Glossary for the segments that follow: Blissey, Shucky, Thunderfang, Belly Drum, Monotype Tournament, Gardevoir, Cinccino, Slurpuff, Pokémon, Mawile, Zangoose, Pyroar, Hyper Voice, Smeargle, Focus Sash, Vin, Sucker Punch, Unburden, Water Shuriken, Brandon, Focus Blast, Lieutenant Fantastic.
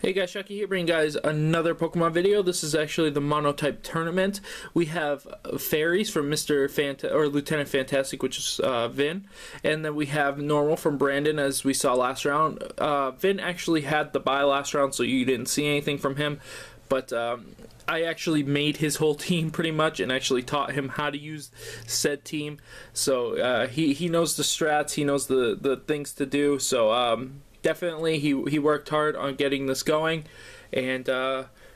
Hey guys, Shucky here, bringing guys another Pokemon video. This is actually the Monotype Tournament. We have Fairies from Lieutenant Fantastic, which is Vin, and then we have Normal from Brandon, as we saw last round. Vin actually had the bye last round, so you didn't see anything from him, but I actually made his whole team pretty much and actually taught him how to use said team. So he knows the strats, he knows the things to do, so definitely he worked hard on getting this going, and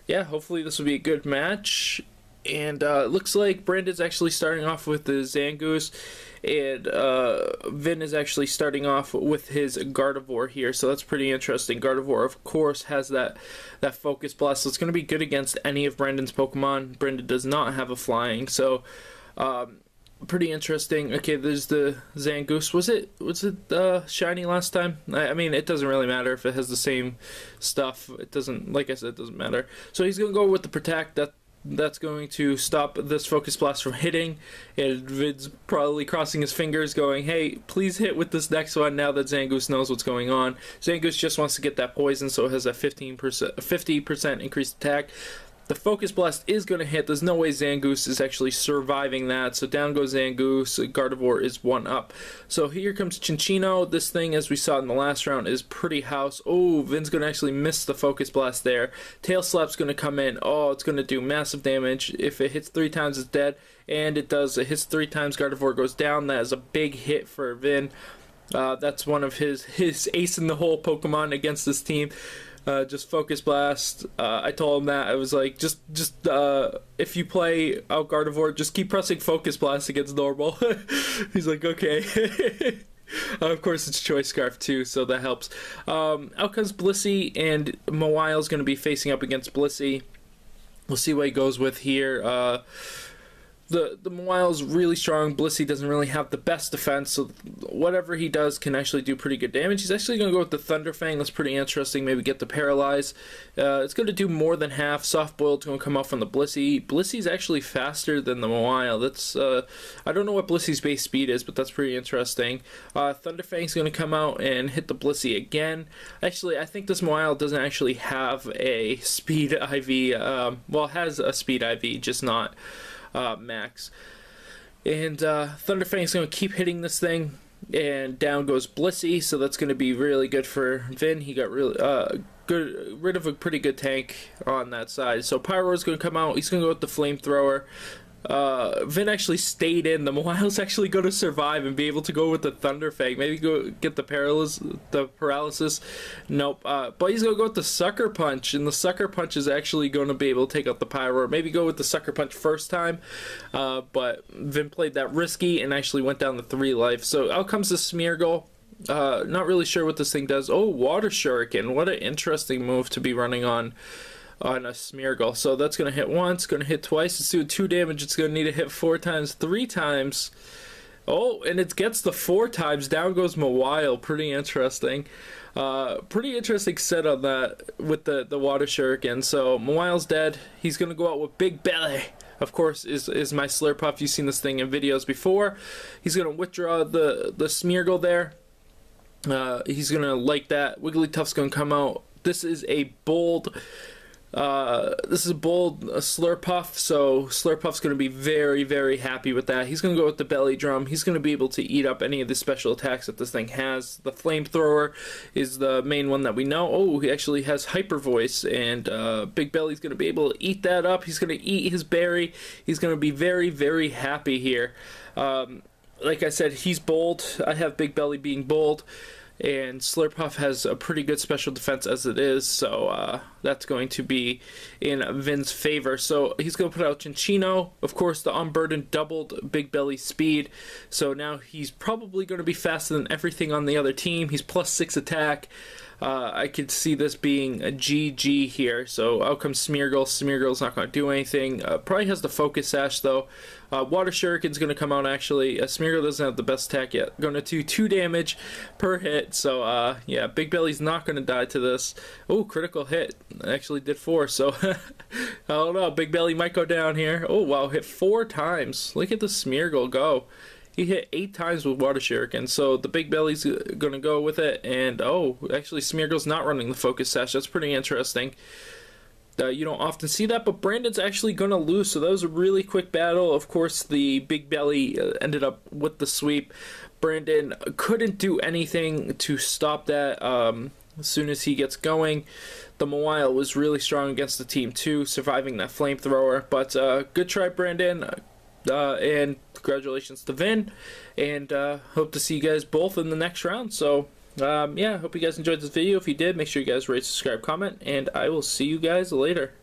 yeah, hopefully this will be a good match. And it looks like Brandon's actually starting off with the Zangoose, and Vin is actually starting off with his Gardevoir here, so that's pretty interesting. Gardevoir, of course, has that Focus Blast, so it's going to be good against any of Brandon's Pokemon. Brandon does not have a flying, so pretty interesting. Okay, there's the Zangoose. Was it shiny last time? I mean, it doesn't really matter if it has the same stuff. It doesn't, like I said, it doesn't matter. So he's gonna go with the Protect. That's going to stop this Focus Blast from hitting. And Vid's probably crossing his fingers, going, "Hey, please hit with this next one." Now that Zangoose knows what's going on, Zangoose just wants to get that poison, so it has a 50% increased attack. The Focus Blast is going to hit. There's no way Zangoose is actually surviving that. So down goes Zangoose. Gardevoir is one up. So here comes Cinccino. This thing, as we saw in the last round, is pretty house. Oh, Vin's going to actually miss the Focus Blast there. Tail Slap's going to come in. Oh, it's going to do massive damage. If it hits three times, it's dead. And it does. It hits three times. Gardevoir goes down. That is a big hit for Vin. That's one of his ace in the hole Pokemon against this team. Just Focus Blast. I told him that. I was like, just if you play out Gardevoir, just keep pressing Focus Blast against Normal. He's like, okay. Of course, it's Choice Scarf too, so that helps. Out comes Blissey, and Mawile's going to be facing up against Blissey. We'll see what he goes with here. The Mawile's really strong. Blissey doesn't really have the best defense, so whatever he does can actually do pretty good damage. He's actually going to go with the Thunderfang. That's pretty interesting. Maybe get the Paralyze. It's going to do more than half. Softboiled's going to come off from the Blissey. Blissey's actually faster than the Mawile. That's I don't know what Blissey's base speed is, but that's pretty interesting. Thunderfang's going to come out and hit the Blissey again. Actually, I think this Mawile doesn't actually have a speed IV. Well, it has a speed IV, just not max. And Thunderfang's going to keep hitting this thing, and down goes Blissey, so that's going to be really good for Vin. He got really rid of a pretty good tank on that side. So Pyroar's going to come out. He's going to go with the Flamethrower. Vin actually stayed in. The Mawile's actually going to survive and be able to go with the Thunderfang. Maybe go get the Paralysis. Nope. But he's going to go with the Sucker Punch, and the Sucker Punch is actually going to be able to take out the Pyroar. Maybe go with the Sucker Punch first time, but Vin played that risky and actually went down to 3 life. So out comes the Smeargle. Not really sure what this thing does. Oh, Water Shuriken. What an interesting move to be running on a Smeargle. So that's going to hit once, going to hit twice. It's doing 2 damage. It's going to need to hit 4 times, 3 times. Oh, and it gets the 4 times. Down goes Mawile. Pretty interesting. Pretty interesting set on that with the Water Shuriken. So Mawile's dead. He's going to go out with Big Belly. Of course, is my Slurpuff. You've seen this thing in videos before. He's going to withdraw the Smeargle there. He's going to like that. Wigglytuff's going to come out. This is a bold... Slurpuff, so Slurpuff's going to be very, very happy with that. He's going to go with the Belly Drum. He's going to be able to eat up any of the special attacks that this thing has. The Flamethrower is the main one that we know. Oh, he actually has Hyper Voice, and Big Belly's going to be able to eat that up. He's going to eat his berry. He's going to be very, very happy here. Like I said, he's bold. I have Big Belly being bold. And Slurpuff has a pretty good special defense as it is, so that's going to be in Vin's favor. So he's going to put out Cinccino. Of course, the Unburden doubled Big Belly's speed, so now he's probably going to be faster than everything on the other team. He's +6 attack. I could see this being a GG here. So out comes Smeargle. Smeargle's not going to do anything. Probably has the Focus Sash, though. Water Shuriken's going to come out, actually. Smeargle doesn't have the best attack yet. Going to do 2 damage per hit. So, yeah, Big Belly's not going to die to this. Oh, critical hit. Actually did 4, so I don't know. Big Belly might go down here. Oh, wow, hit 4 times. Look at the Smeargle go. He hit 8 times with Water Shuriken, so the Big Belly's going to go with it. And, oh, actually, Smeargle's not running the Focus Sash. That's pretty interesting. You don't often see that, but Brandon's actually going to lose, so that was a really quick battle. Of course, the Big Belly ended up with the sweep. Brandon couldn't do anything to stop that as soon as he gets going. The Mawile was really strong against the team, too, surviving that flamethrower. But good try, Brandon, and congratulations to Vin, and hope to see you guys both in the next round. So, yeah, hope you guys enjoyed this video. If you did, make sure you guys rate, subscribe, comment, and I will see you guys later.